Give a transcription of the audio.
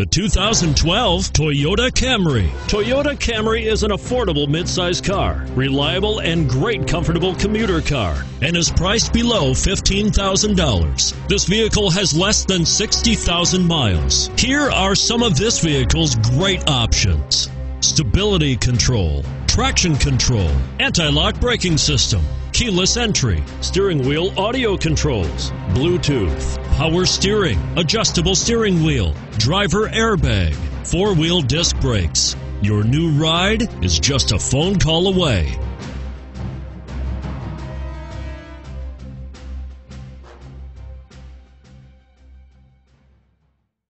The 2012 Toyota Camry. Toyota Camry is an affordable midsize car, reliable and great comfortable commuter car, and is priced below $15,000. This vehicle has less than 60,000 miles. Here are some of this vehicle's great options: stability control, traction control, anti-lock braking system, keyless entry, steering wheel audio controls, Bluetooth, power steering, adjustable steering wheel, driver airbag, four-wheel disc brakes. Your new ride is just a phone call away.